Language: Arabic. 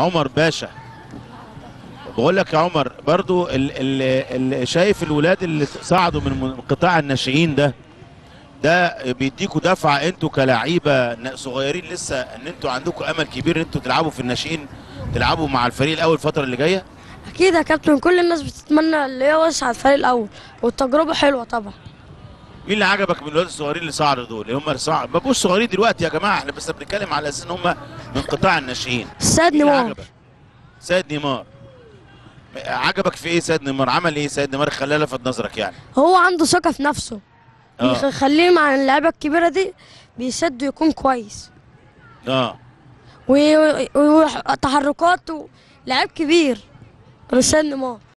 عمر باشا. بقول لك يا عمر برضو اللي شايف الولاد اللي صعدوا من قطاع الناشئين ده بيديكوا دفعه انتوا كلاعيبه صغيرين لسه، ان انتوا عندكم امل كبير ان انتوا تلعبوا في الناشئين، تلعبوا مع الفريق الاول الفتره اللي جايه؟ اكيد يا كابتن، كل الناس بتتمنى اللي هي وصعد الفريق الاول، والتجربه حلوه طبعا. مين اللي عجبك من الولاد الصغيرين اللي صعدوا دول اللي هم ما بقوش صغيرين دلوقتي يا جماعه، احنا بس بنتكلم على اساس ان هم من قطاع الناشئين. سيد نيمار. سيد نيمار عجبك في ايه؟ سيد نيمار عمل ايه؟ سيد نيمار خلاه لفت نظرك يعني؟ هو عنده ثقه في نفسه، يخليه مع اللعيبه الكبيره دي بيسد يكون كويس. وتحركاته لعيب كبير. سيد نيمار